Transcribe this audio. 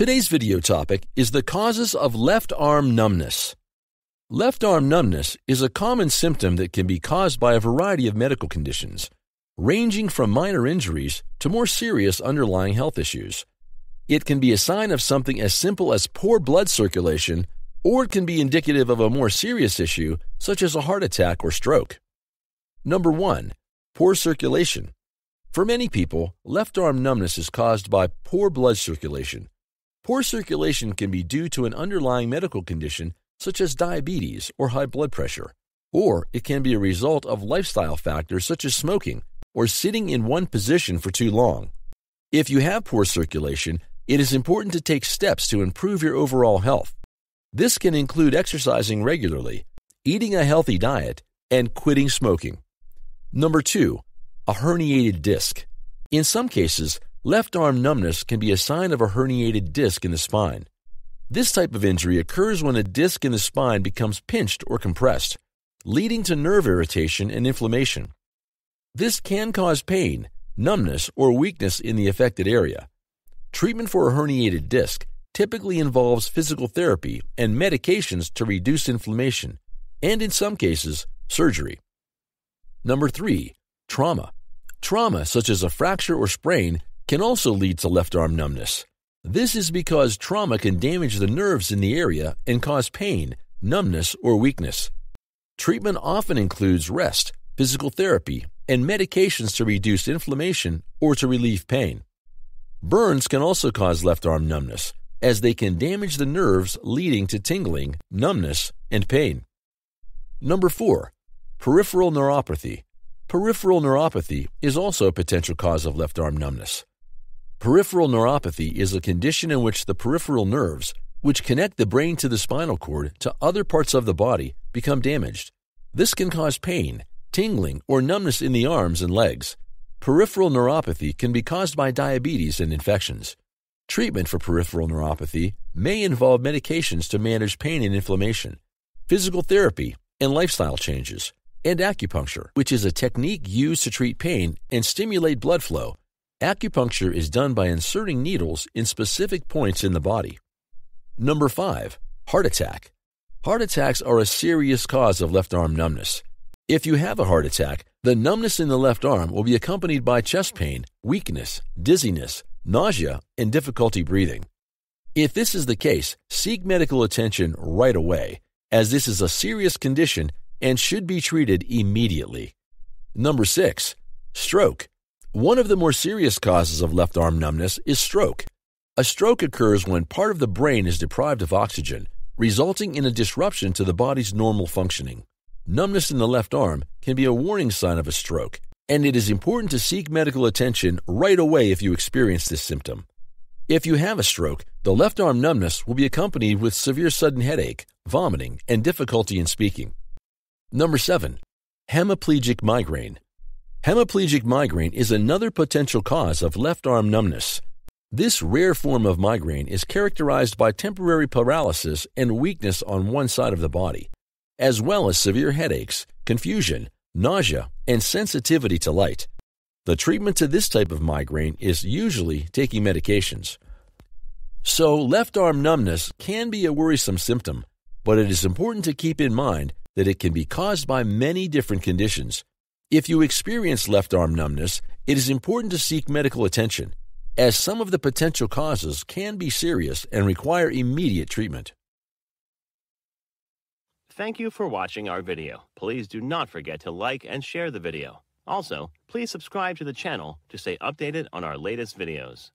Today's video topic is the causes of left arm numbness. Left arm numbness is a common symptom that can be caused by a variety of medical conditions, ranging from minor injuries to more serious underlying health issues. It can be a sign of something as simple as poor blood circulation, or it can be indicative of a more serious issue, such as a heart attack or stroke. Number 1. Poor circulation. For many people, left arm numbness is caused by poor blood circulation. Poor circulation can be due to an underlying medical condition such as diabetes or high blood pressure, or it can be a result of lifestyle factors such as smoking or sitting in one position for too long. If you have poor circulation, it is important to take steps to improve your overall health. This can include exercising regularly, eating a healthy diet, and quitting smoking. Number 2. A herniated disc. In some cases, left arm numbness can be a sign of a herniated disc in the spine. This type of injury occurs when a disc in the spine becomes pinched or compressed, leading to nerve irritation and inflammation. This can cause pain, numbness, or weakness in the affected area. Treatment for a herniated disc typically involves physical therapy and medications to reduce inflammation, and in some cases, surgery. Number 3. Trauma. Trauma, such as a fracture or sprain, can also lead to left arm numbness. This is because trauma can damage the nerves in the area and cause pain, numbness, or weakness. Treatment often includes rest, physical therapy, and medications to reduce inflammation or to relieve pain. Burns can also cause left arm numbness, as they can damage the nerves, leading to tingling, numbness, and pain. Number 4. Peripheral neuropathy. Peripheral neuropathy is also a potential cause of left arm numbness. Peripheral neuropathy is a condition in which the peripheral nerves, which connect the brain to the spinal cord to other parts of the body, become damaged. This can cause pain, tingling, or numbness in the arms and legs. Peripheral neuropathy can be caused by diabetes and infections. Treatment for peripheral neuropathy may involve medications to manage pain and inflammation, physical therapy and lifestyle changes, and acupuncture, which is a technique used to treat pain and stimulate blood flow. Acupuncture is done by inserting needles in specific points in the body. Number 5. Heart attack. Heart attacks are a serious cause of left arm numbness. If you have a heart attack, the numbness in the left arm will be accompanied by chest pain, weakness, dizziness, nausea, and difficulty breathing. If this is the case, seek medical attention right away, as this is a serious condition and should be treated immediately. Number 6. Stroke. One of the more serious causes of left arm numbness is stroke. A stroke occurs when part of the brain is deprived of oxygen, resulting in a disruption to the body's normal functioning. Numbness in the left arm can be a warning sign of a stroke, and it is important to seek medical attention right away if you experience this symptom. If you have a stroke, the left arm numbness will be accompanied with severe sudden headache, vomiting, and difficulty in speaking. Number 7. Hemiplegic migraine. Hemiplegic migraine is another potential cause of left arm numbness. This rare form of migraine is characterized by temporary paralysis and weakness on one side of the body, as well as severe headaches, confusion, nausea, and sensitivity to light. The treatment to this type of migraine is usually taking medications. So, left arm numbness can be a worrisome symptom, but it is important to keep in mind that it can be caused by many different conditions. If you experience left arm numbness, it is important to seek medical attention, as some of the potential causes can be serious and require immediate treatment. Thank you for watching our video. Please do not forget to like and share the video. Also, please subscribe to the channel to stay updated on our latest videos.